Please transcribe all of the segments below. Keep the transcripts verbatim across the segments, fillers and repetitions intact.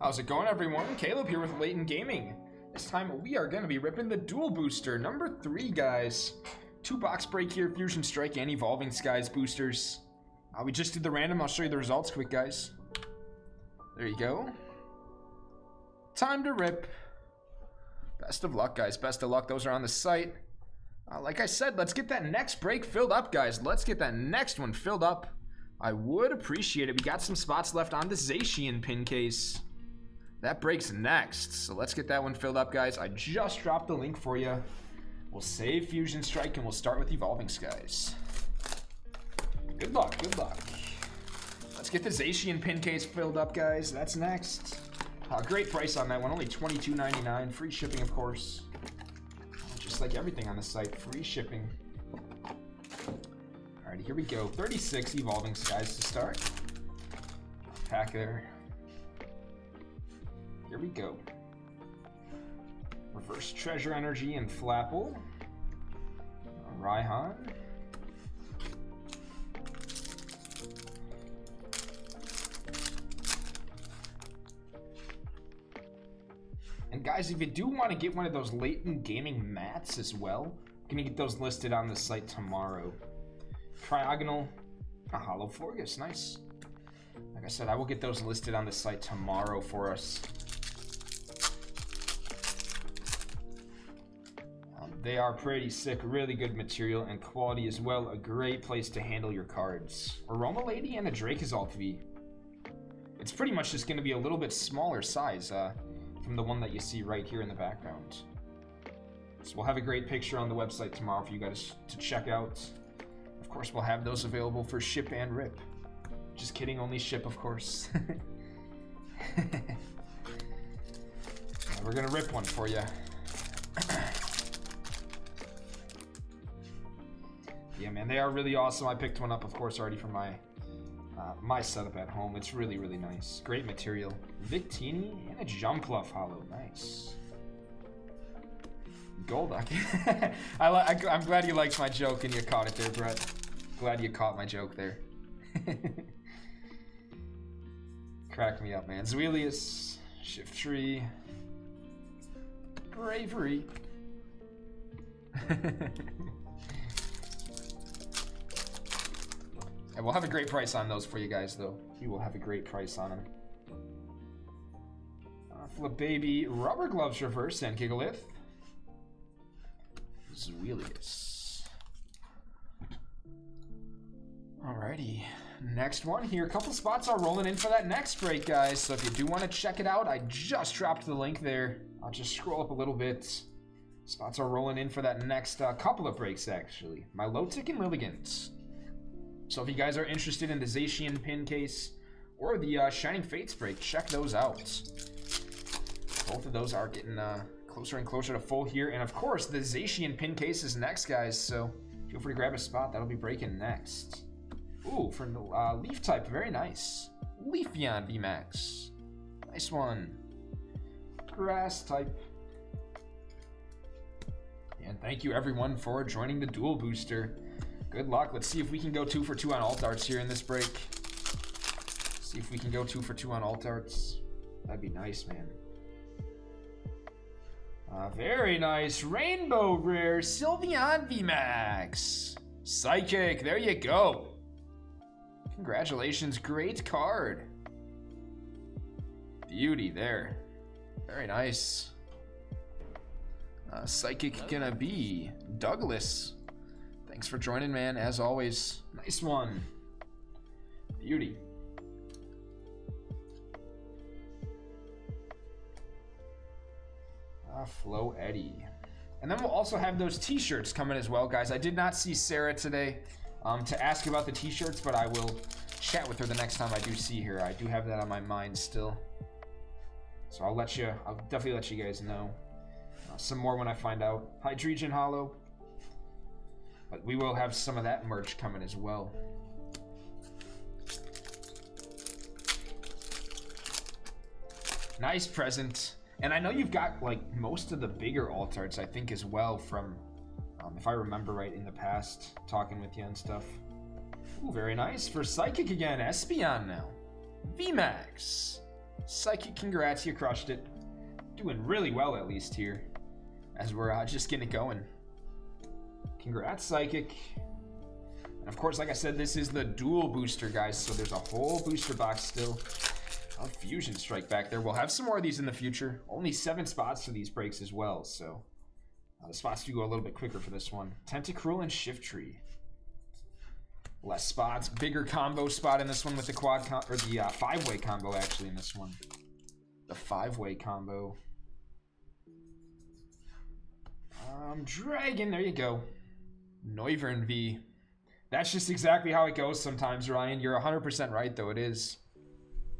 How's it going, everyone? Caleb here with Layton Gaming. This time we are going to be ripping the dual booster, number three, guys. Two box break here, Fusion Strike and Evolving Skies boosters. Uh, we just did the random. I'll show you the results quick, guys. There you go. Time to rip. Best of luck, guys. Best of luck. Those are on the site. Uh, like I said, let's get that next break filled up, guys. Let's get that next one filled up. I would appreciate it. We got some spots left on the Zacian pin case. That breaks next, so let's get that one filled up, guys. I just dropped the link for you. We'll save Fusion Strike, and we'll start with Evolving Skies. Good luck, good luck. Let's get the Zacian pin case filled up, guys. That's next. Uh, great price on that one, only twenty-two ninety-nine. Free shipping, of course. Just like everything on the site, free shipping. Alrighty, here we go. thirty-six Evolving Skies to start. Pack there. Here we go. Reverse Treasure Energy and Flapple. Raihan. And guys, if you do want to get one of those Layton Gaming mats as well, I'm going to get those listed on the site tomorrow. Triagonal, a hollow Forgus, nice. Like I said, I will get those listed on the site tomorrow for us. Um, they are pretty sick, really good material and quality as well. A great place to handle your cards. Aroma Lady and a Dracozolt V. It's pretty much just going to be a little bit smaller size, uh... from the one that you see right here in the background. So we'll have a great picture on the website tomorrow for you guys to check out. Of course, we'll have those available for ship and rip. Just kidding, only ship, of course. We're gonna rip one for you. Yeah, man, they are really awesome. I picked one up, of course, already for my Uh, my setup at home. It's really, really nice. Great material. Victini and a Jumpluff hollow. Nice. Golduck. I I, I'm glad you liked my joke and you caught it there, Brett. Glad you caught my joke there. Crack me up, man. Zweilius, Shiftry, Bravery. And we'll have a great price on those for you guys, though. You will have a great price on them. Uh, Flip Baby, Rubber Gloves Reverse, and Gigalith. Zweilius. Alrighty. Next one here. A couple spots are rolling in for that next break, guys. So if you do want to check it out, I just dropped the link there. I'll just scroll up a little bit. Spots are rolling in for that next uh, couple of breaks, actually. Milotic and Lilligant. So if you guys are interested in the Zacian pin case or the uh, Shining Fates break, check those out. Both of those are getting uh, closer and closer to full here. And of course, the Zacian pin case is next, guys. So feel free to grab a spot. That'll be breaking next. Ooh, for uh, Leaf type. Very nice. Leafeon V max. Nice one. Grass type. And thank you, everyone, for joining the dual booster. Good luck. Let's see if we can go two for two on alt arts here in this break. See if we can go two for two on alt arts. That'd be nice, man. Uh, very nice. Rainbow Rare, Sylveon V max. Psychic. There you go. Congratulations. Great card. Beauty there. Very nice. Uh, Psychic gonna be Douglas. Thanks for joining, man, as always. Nice one. Beauty. Ah, Flo Eddie. And then we'll also have those t-shirts coming as well, guys. I did not see Sarah today um, to ask about the t-shirts, but I will chat with her the next time I do see her. I do have that on my mind still. So I'll let you, I'll definitely let you guys know. Uh, some more when I find out. Hydreigon hollow. But we will have some of that merch coming as well. Nice present. And I know you've got, like, most of the bigger alt arts, I think, as well from, um, if I remember right, in the past, talking with you and stuff. Ooh, very nice. For Psychic again, Espeon now. V max. Psychic, congrats, you crushed it. Doing really well, at least here, as we're uh, just getting it going. Congrats, Psychic. And of course, like I said, this is the dual booster, guys, so there's a whole booster box still. A Fusion Strike back there. We'll have some more of these in the future. Only seven spots for these breaks as well, so uh, the spots do go a little bit quicker for this one. Tentacruel and Shiftry. Less spots, bigger combo spot in this one with the quad com or the uh, five-way combo actually in this one. The five-way combo. Um, Dragon, there you go. Noivern V. That's just exactly how it goes sometimes, Ryan. You're one hundred percent right, though. It is.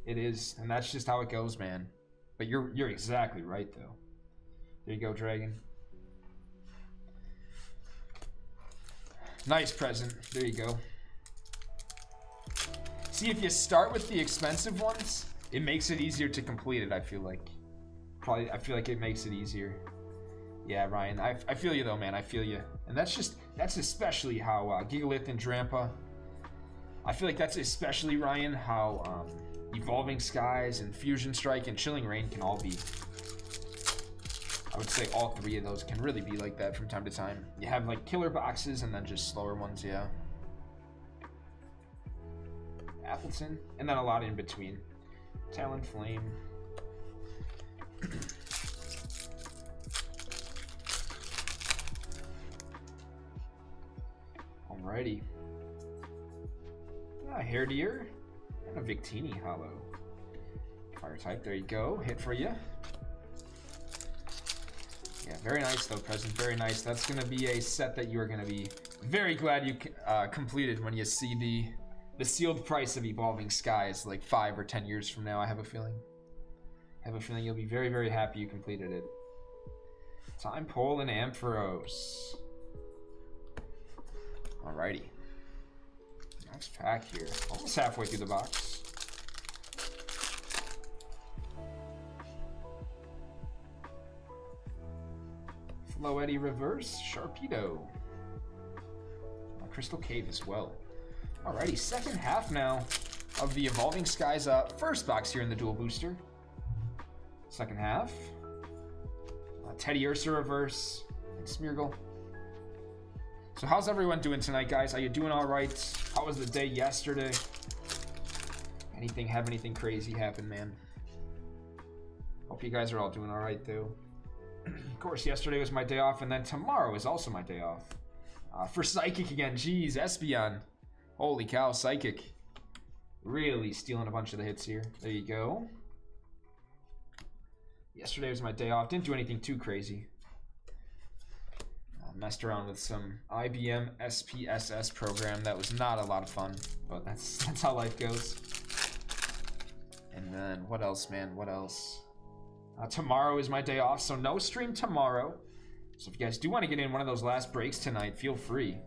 It is, and that's just how it goes, man. But you're you're exactly right, though. There you go, Dragon. Nice present. There you go. See, if you start with the expensive ones, it makes it easier to complete it, I feel like. Probably, I feel like it makes it easier. Yeah, Ryan, I, I feel you, though, man. I feel you. And that's just, that's especially how uh, Gigalith and Drampa, I feel like that's especially, Ryan, how... Um, Evolving Skies and Fusion Strike and Chilling Rain can all be, I would say all three of those can really be like that from time to time. You have like killer boxes and then just slower ones, yeah. Appleton, and then a lot in between. Talonflame. Alrighty. Ah, Hairdeer. A Victini hollow. Fire type, there you go. Hit for you. Yeah, very nice though, present. Very nice. That's going to be a set that you are going to be very glad you uh, completed when you see the the sealed price of Evolving Skies like five or ten years from now, I have a feeling. I have a feeling you'll be very, very happy you completed it. Time Pole and Ampharos. Alrighty. Next pack here. Almost halfway through the box. Floetti Reverse, Sharpedo. A Crystal Cave as well. Alrighty, second half now of the Evolving Skies uh, first box here in the dual booster. Second half. Uh, Teddy Ursa Reverse and Smeargle. So how's everyone doing tonight, guys? Are you doing all right? How was the day yesterday? Anything, have anything crazy happen, man? Hope you guys are all doing all right, though. Of course, yesterday was my day off, and then tomorrow is also my day off. Uh, for Psychic again, jeez, Espeon. Holy cow, Psychic. Really stealing a bunch of the hits here. There you go. Yesterday was my day off. Didn't do anything too crazy. Messed around with some I B M S P S S program that was not a lot of fun, but that's that's how life goes. And then what else, man? What else? Uh, tomorrow is my day off, so no stream tomorrow. So if you guys do want to get in one of those last breaks tonight, feel free.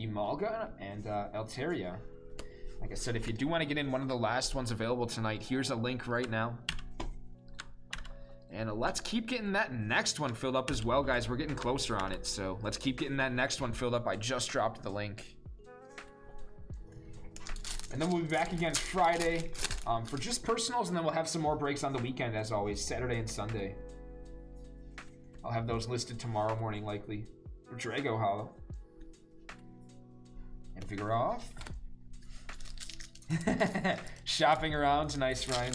Emolga and uh, Altaria. Like I said, if you do want to get in one of the last ones available tonight, here's a link right now. And let's keep getting that next one filled up as well, guys. We're getting closer on it, so let's keep getting that next one filled up. I just dropped the link. And then we'll be back again Friday um, for just personals, and then we'll have some more breaks on the weekend, as always, Saturday and Sunday. I'll have those listed tomorrow morning, likely. Drago hollow. And figure off. Shopping around. Nice, Ryan.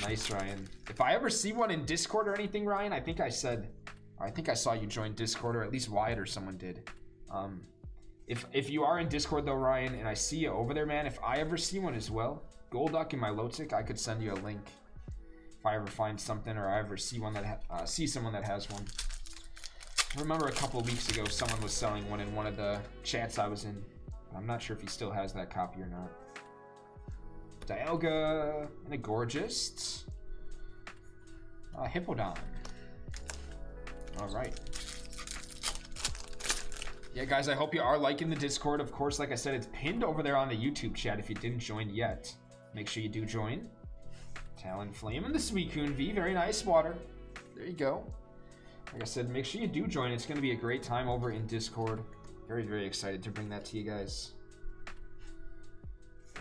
Nice, Ryan. If I ever see one in Discord or anything, Ryan, I think I said, or I think I saw you join Discord, or at least Wyatt or someone did. Um, if if you are in Discord though, Ryan, and I see you over there, man, if I ever see one as well, Golduck and my Milotic, I could send you a link if I ever find something, or I ever see one that ha uh, see someone that has one. I remember a couple of weeks ago, someone was selling one in one of the chats I was in. I'm not sure if he still has that copy or not. Dialga and a Gorgeous. Uh, Hippodon. Alright. Yeah, guys, I hope you are liking the Discord. Of course, like I said, it's pinned over there on the YouTube chat. If you didn't join yet, make sure you do join. Talonflame and the Suicune V. Very nice, Water. There you go. Like I said, make sure you do join. It's going to be a great time over in Discord. Very, very excited to bring that to you guys.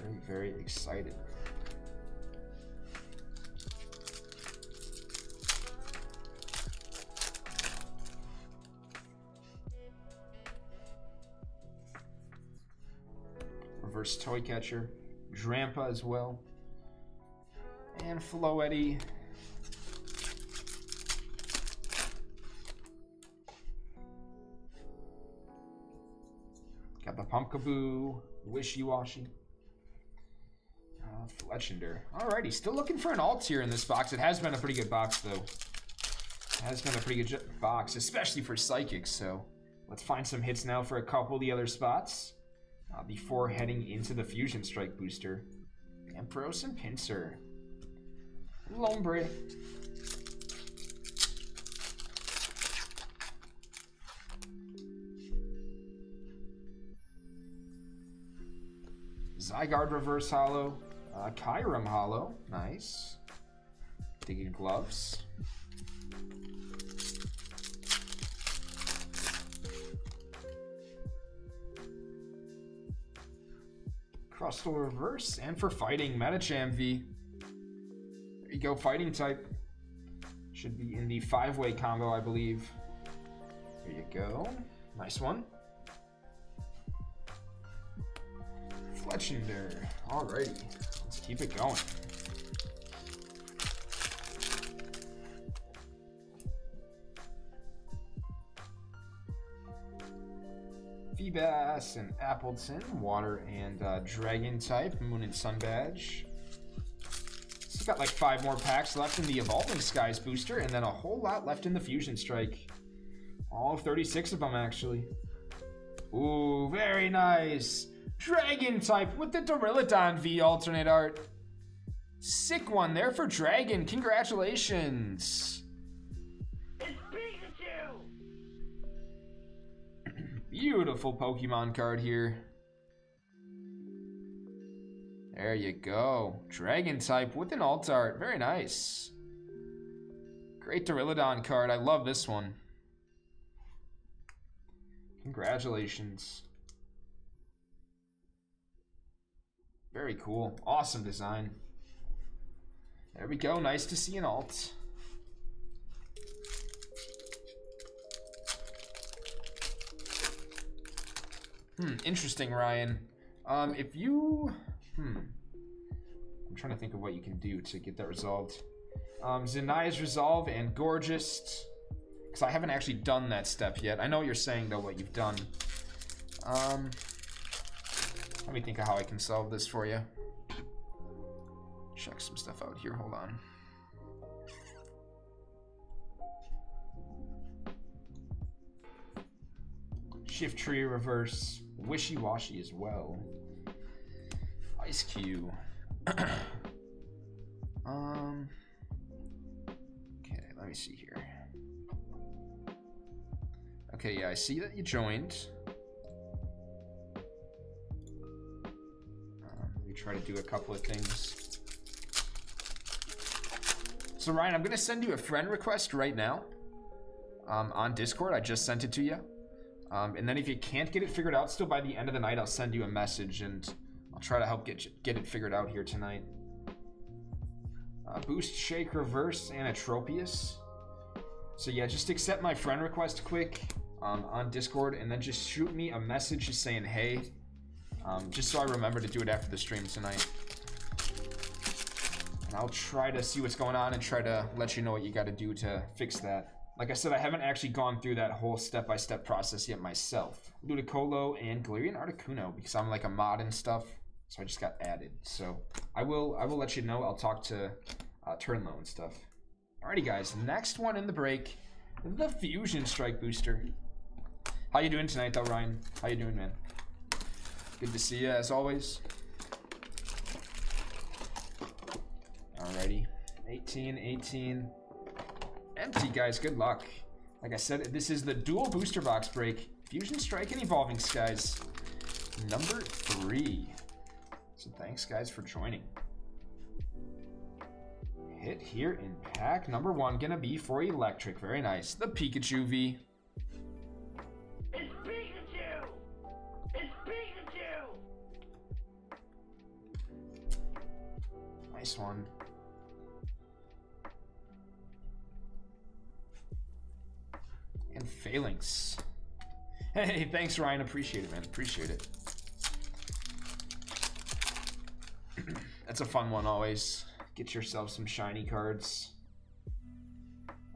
Very, very excited. versus Toy Catcher. Drampa as well. And Floetti. Got the Pumpkaboo, Wishy Washy, uh, Fletchender. Alrighty, still looking for an alt here in this box. It has been a pretty good box, though. It has been a pretty good box, especially for Psychics, so let's find some hits now for a couple of the other spots uh, before heading into the Fusion Strike booster. Ampharos and Pinsir. Lombre. Zygarde reverse hollow, uh, Kyurem hollow, nice. Digging gloves. Crustle reverse, and for fighting, Medicham V. There you go, fighting type. Should be in the five-way combo, I believe. There you go, nice one. Fletchender. Alrighty, let's keep it going. Feebas and Appleton, water and uh, dragon type, Moon and Sun badge. Still got like five more packs left in the Evolving Skies booster, and then a whole lot left in the Fusion Strike. All thirty-six of them, actually. Ooh, very nice. Dragon type with the Duraludon V alternate art. Sick one there for Dragon. Congratulations. It's Pikachu. Beautiful Pokemon card here. There you go. Dragon type with an alt art. Very nice. Great Duraludon card. I love this one. Congratulations. Very cool. Awesome design. There we go. Nice to see an alt. Hmm. Interesting, Ryan. Um, if you... Hmm. I'm trying to think of what you can do to get that resolved. Um, Zenaya's Resolve and Gorgeous. Because I haven't actually done that step yet. I know what you're saying, though, what you've done. Um... Let me think of how I can solve this for you. Check some stuff out here. Hold on. Shift tree reverse. Wishy washy as well. Ice Cube. um. Okay, let me see here. Okay, yeah, I see that you joined. Try to do a couple of things. So Ryan, I'm gonna send you a friend request right now um, on Discord. I just sent it to you. Um, and then if you can't get it figured out still by the end of the night, I'll send you a message and I'll try to help get you, get it figured out here tonight. Uh, boost, Shake, Reverse, and Atropius. So yeah, just accept my friend request quick um, on Discord and then just shoot me a message just saying, hey, Um, just so I remember to do it after the stream tonight. And I'll try to see what's going on and try to let you know what you got to do to fix that. Like I said, I haven't actually gone through that whole step-by-step process yet myself. Ludicolo and Galarian Articuno, because I'm like a mod and stuff, so I just got added. So I will I will let you know. I'll talk to uh, Turnlow and stuff. Alrighty, guys. Next one in the break, the Fusion Strike booster. How you doing tonight, though, Ryan? How you doing, man? Good to see you, as always. Alrighty. eighteen, eighteen. Empty, guys. Good luck. Like I said, this is the dual booster box break. Fusion Strike and Evolving Skies. Number three. So thanks, guys, for joining. Hit here in pack number one. Gonna be for Electric. Very nice. The Pikachu V. Nice one. And Phalanx. Hey, thanks, Ryan. Appreciate it, man. Appreciate it. That's a fun one always. Get yourself some shiny cards.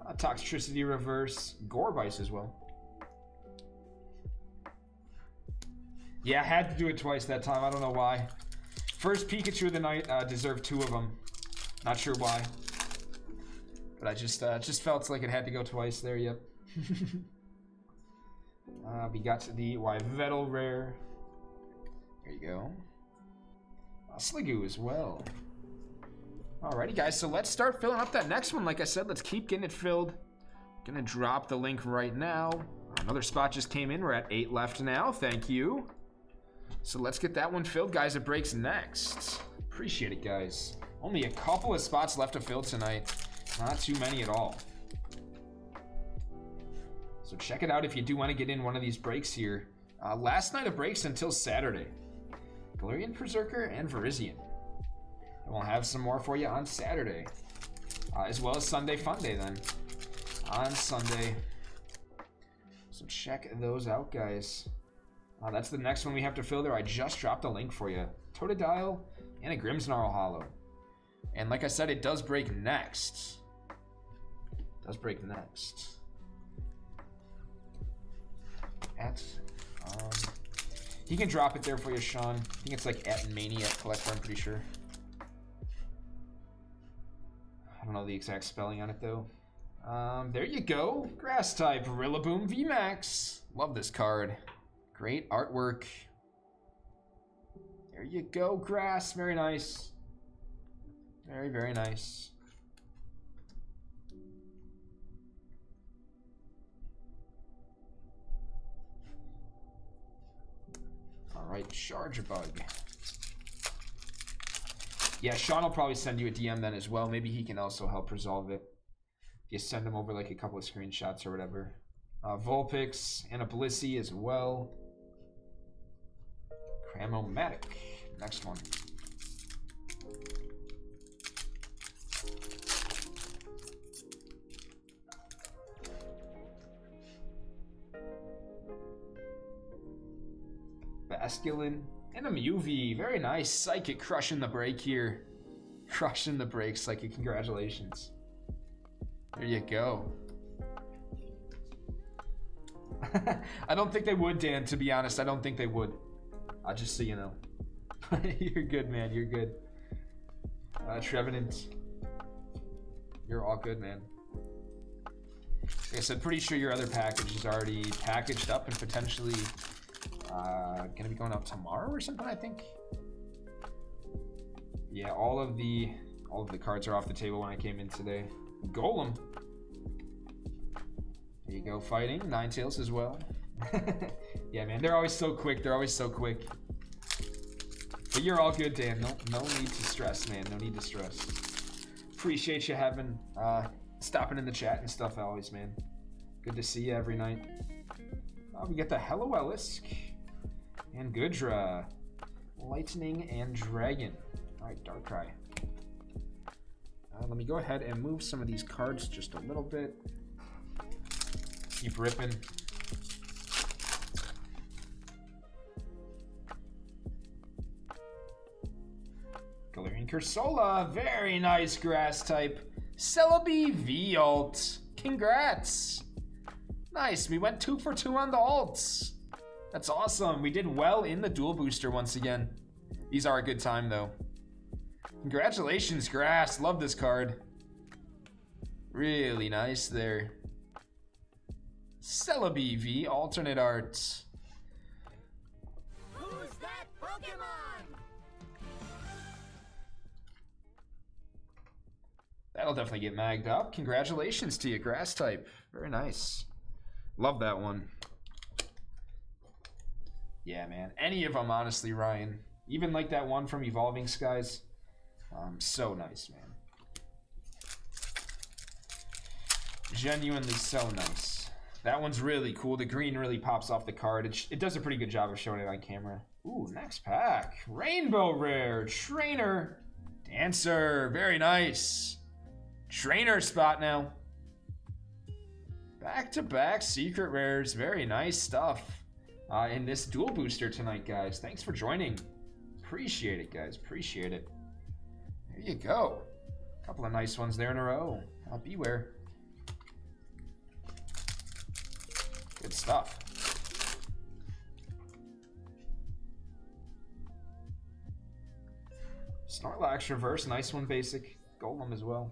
Uh, Toxtricity reverse. Gorbice as well. Yeah, I had to do it twice that time. I don't know why. First Pikachu of the night uh, deserved two of them. Not sure why. But I just uh, just felt like it had to go twice there, yep. uh, we got the Yveltal rare. There you go. Uh, Sligoo as well. Alrighty, guys, so let's start filling up that next one. Like I said, let's keep getting it filled. Gonna drop the link right now. Another spot just came in. We're at eight left now. Thank you. So let's get that one filled, guys. It breaks next. Appreciate it, guys. Only a couple of spots left to fill tonight. Not too many at all. So check it out if you do want to get in one of these breaks here. Uh, last night of breaks until Saturday. Galarian Berserker and Virizion. And we'll have some more for you on Saturday. Uh, as well as Sunday Fun Day then. On Sunday. So check those out, guys. Uh, that's the next one we have to fill there. I just dropped a link for you. Totodile and a Grimmsnarl Hollow. And like I said, it does break next. It does break next. At, um, he can drop it there for you, Sean. I think it's like at Maniac Collector, I'm pretty sure. I don't know the exact spelling on it, though. Um, there you go. Grass type, Rillaboom V max. Love this card. Great artwork. There you go, Grass. Very nice. Very, very nice. All right, Charger Bug. Yeah, Sean will probably send you a D M then as well. Maybe he can also help resolve it. You send him over like a couple of screenshots or whatever. Uh, Vulpix and a Blissey as well. Cramomatic, next one. Basculin and a Mew V. Very nice. Psychic crushing the break here. Crushing the break, Psychic. Congratulations. There you go. I don't think they would, Dan, to be honest. I don't think they would. I'll just so you know. You're good, man. You're good. Uh, Trevenant. You're all good, man. Like I said, pretty sure your other package is already packaged up and potentially... Uh, gonna be going up tomorrow or something, I think. Yeah, all of the all of the cards are off the table when I came in today. Golem. There you go, fighting. Ninetales as well. Yeah, man, they're always so quick. They're always so quick. But you're all good, Dan. No, no need to stress, man. No need to stress. Appreciate you having uh, stopping in the chat and stuff always, man. Good to see you every night. Uh, we got the Helloelisk. And Goodra. Lightning and Dragon. Alright, Darkrai. Uh, let me go ahead and move some of these cards just a little bit. Keep ripping. Galarian Cursola. Very nice grass type. Celebi V alt. Congrats. Nice. We went two for two on the alts. That's awesome. We did well in the dual booster once again. These are a good time, though. Congratulations, Grass. Love this card. Really nice there. Celebi V alternate art. Who's that Pokemon? That'll definitely get magged up. Congratulations to you, Grass type. Very nice. Love that one. Yeah, man. Any of them, honestly, Ryan. Even like that one from Evolving Skies. Um, so nice, man. Genuinely so nice. That one's really cool. The green really pops off the card. It, it does a pretty good job of showing it on camera. Ooh, next pack. Rainbow Rare. Trainer. Dancer. Very nice. Trainer spot now. Back-to-back secret rares. Very nice stuff uh, in this dual booster tonight, guys. Thanks for joining. Appreciate it, guys. Appreciate it. There you go. A couple of nice ones there in a row. I'll beware. Good stuff. Snorlax reverse, nice one basic. Golem as well.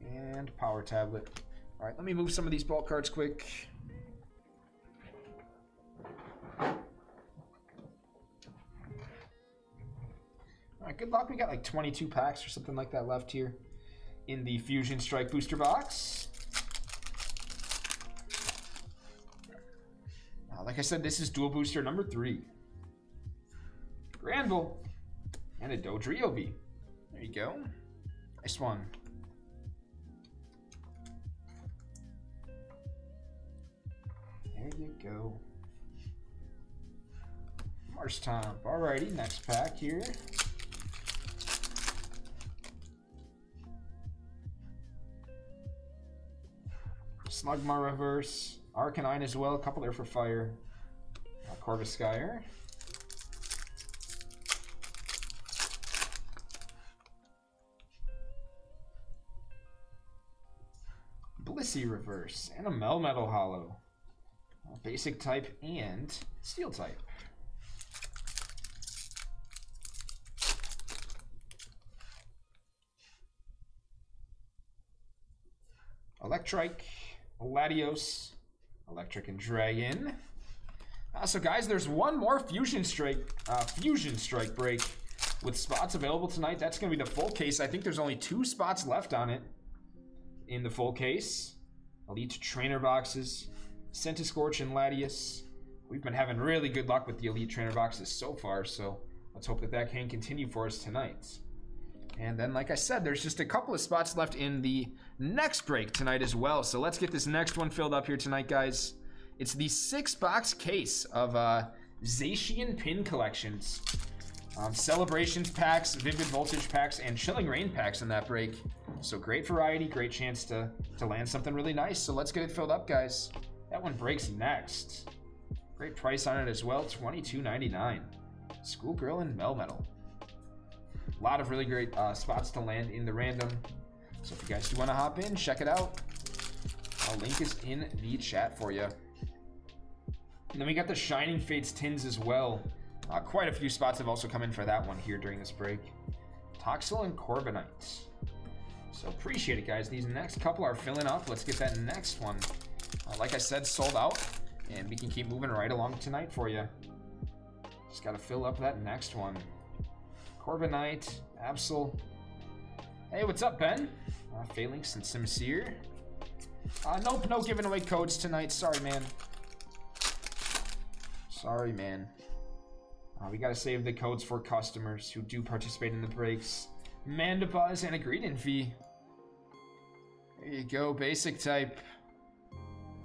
And Power Tablet. All right, let me move some of these bulk cards quick. All right, good luck. We got like twenty-two packs or something like that left here in the Fusion Strike booster box. Uh, like I said, this is dual booster number three. Granville and a Dodrio. There you go. Nice one. There you go. Marstomp. Alrighty, next pack here. Slugma reverse. Arcanine as well. A couple there for fire. Uh, Corviskyr. Blissey reverse. And a Melmetal Hollow. Uh, basic type and steel type. Electrike, Latios, Electric and Dragon. Uh, so guys, there's one more Fusion Strike, uh, Fusion Strike break with spots available tonight. That's gonna be the full case. I think there's only two spots left on it in the full case. Elite Trainer boxes, Scentiscorch and Latias. We've been having really good luck with the Elite Trainer boxes so far, so let's hope that that can continue for us tonight. And then, like I said, there's just a couple of spots left in the next break tonight as well. So let's get this next one filled up here tonight, guys. It's the six-box case of uh, Zacian Pin Collections. Um, Celebrations packs, Vivid Voltage packs, and Chilling Rain packs in that break. So great variety, great chance to, to land something really nice. So let's get it filled up, guys. That one breaks next. Great price on it as well, twenty-two ninety-nine. Schoolgirl and Melmetal. A lot of really great uh, spots to land in the random. So if you guys do want to hop in, check it out. Our link is in the chat for you. And then we got the Shining Fates tins as well. Uh, quite a few spots have also come in for that one here during this break. Toxel and Corviknight. So appreciate it, guys. These next couple are filling up. Let's get that next one. Uh, like I said, sold out. And we can keep moving right along tonight for you. Just got to fill up that next one. Corviknight, Absol. Hey, what's up, Ben? Uh, Phalanx and Simseer. Uh, nope, no giving away codes tonight. Sorry, man. Sorry, man. Uh, we gotta save the codes for customers who do participate in the breaks. Mandibuzz and a greeting fee. There you go, basic type.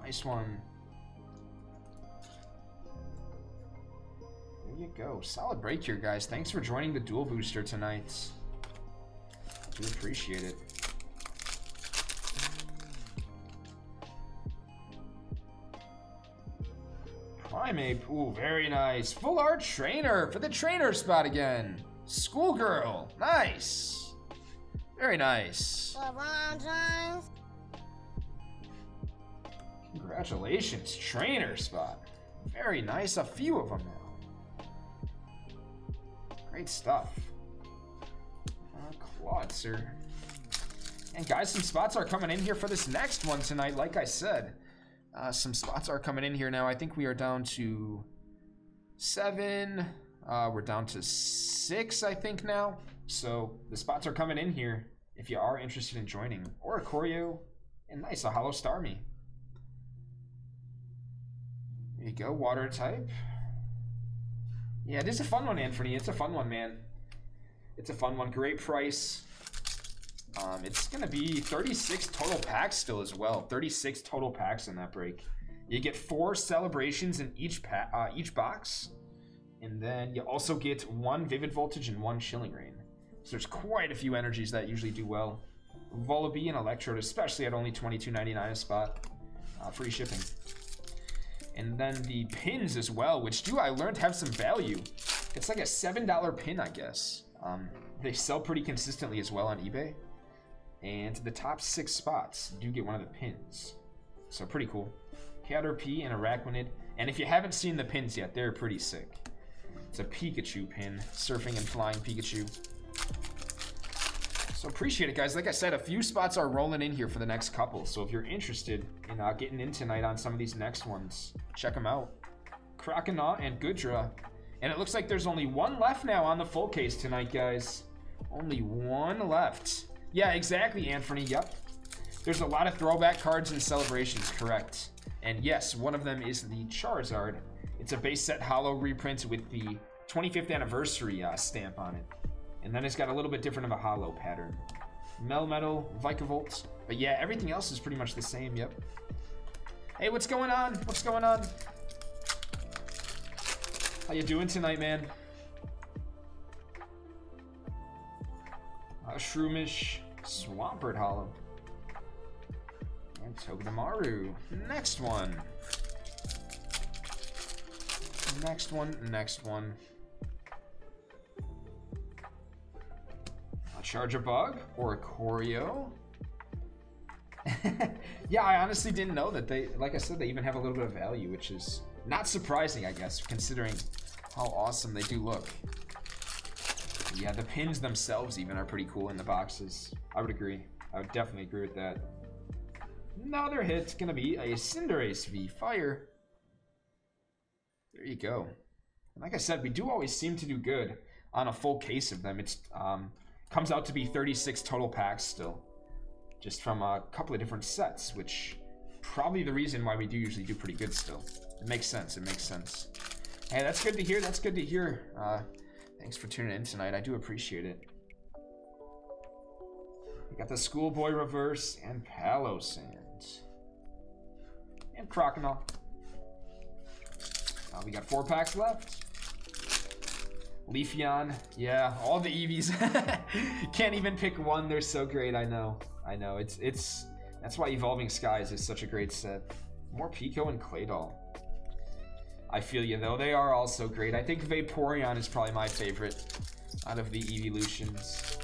Nice one. There you go. Solid break here, guys. Thanks for joining the dual booster tonight. I do appreciate it. Primeape. Ooh, very nice. Full art trainer for the trainer spot again. Schoolgirl. Nice. Very nice. Congratulations. Trainer spot. Very nice. A few of them now. Great stuff. Uh, Clawitzer. And guys, some spots are coming in here for this next one tonight. Like I said, uh, some spots are coming in here now. I think we are down to seven. Uh, we're down to six, I think, now. So the spots are coming in here if you are interested in joining. Or a Choreo. And nice, a Hollow Starmie. There you go, water type. Yeah, it is a fun one, Anthony. It's a fun one, man. It's a fun one. Great price. Um, it's going to be thirty-six total packs still as well. thirty-six total packs in that break. You get four Celebrations in each pa uh, each box. And then you also get one Vivid Voltage and one Chilling Rain. So there's quite a few energies that usually do well. Volibee and Electrode, especially at only twenty-two ninety-nine a spot. Uh, free shipping. And then the pins as well, which do I learned have some value. It's like a seven dollar pin, I guess. Um, they sell pretty consistently as well on eBay. And the top six spots do get one of the pins. So pretty cool. Caterpie and Araquanid. And if you haven't seen the pins yet, they're pretty sick. It's a Pikachu pin. Surfing and flying Pikachu. So appreciate it, guys. Like I said, a few spots are rolling in here for the next couple. So if you're interested in uh, getting in tonight on some of these next ones, check them out. Croconaw and Goodra. And it looks like there's only one left now on the full case tonight, guys. Only one left. Yeah, exactly, Anthony. Yep. There's a lot of throwback cards and Celebrations, correct. And yes, one of them is the Charizard. It's a base set holo reprint with the twenty-fifth anniversary uh, stamp on it. And then it's got a little bit different of a holo pattern. Melmetal, Vikavolt. But yeah, everything else is pretty much the same, yep. Hey, what's going on? What's going on? How you doing tonight, man? Uh, Shroomish, Swampert holo. And Togedemaru. Next one. Next one, next one. A Charjabug or a Choreo. Yeah, I honestly didn't know that they, like I said, they even have a little bit of value, which is not surprising, I guess, considering how awesome they do look. Yeah, the pins themselves even are pretty cool in the boxes. I would agree. I would definitely agree with that. Another hit's gonna be a Cinderace v Fire. There you go. And like I said, we do always seem to do good on a full case of them. It's um comes out to be thirty-six total packs still, just from a couple of different sets, which probably the reason why we do usually do pretty good still. It makes sense. It makes sense. Hey, that's good to hear. That's good to hear. Uh, thanks for tuning in tonight. I do appreciate it. We got the Schoolboy Reverse and Palosand. And Croconaw. Uh, we got four packs left. Leafeon. Yeah, all the Eevees. Can't even pick one. They're so great. I know. I know. It's it's that's why Evolving Skies is such a great set. More Pico and Claydol. I feel you though. They are all so great. I think Vaporeon is probably my favorite out of the Eeveelutions.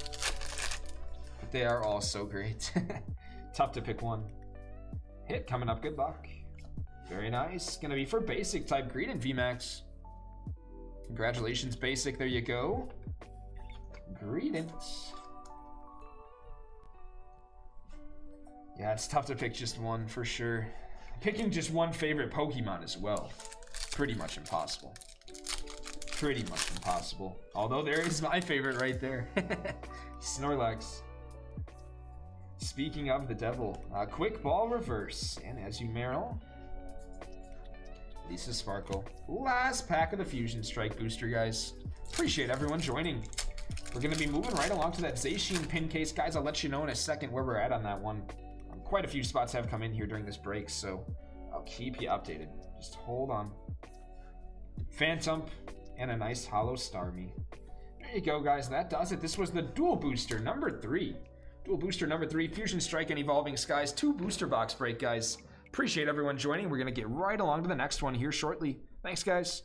But they are all so great. Tough to pick one. Hit coming up. Good luck. Very nice. Gonna be for basic type green and V MAX. Congratulations, basic. There you go. Greetings. Yeah, it's tough to pick just one for sure. Picking just one favorite Pokemon as well. Pretty much impossible. Pretty much impossible. Although there is my favorite right there. Snorlax. Speaking of the devil, uh, Quick Ball Reverse. And Azumarill. Lisa Sparkle. Last pack of the Fusion Strike booster, guys. Appreciate everyone joining. We're going to be moving right along to that Zacian pin case. Guys, I'll let you know in a second where we're at on that one. Um, quite a few spots have come in here during this break, so I'll keep you updated. Just hold on. Phantump and a nice holo Starmie. There you go, guys. That does it. This was the dual booster number three. Dual booster number three, Fusion Strike and Evolving Skies. Two booster box break, guys. Appreciate everyone joining. We're going to get right along to the next one here shortly. Thanks, guys.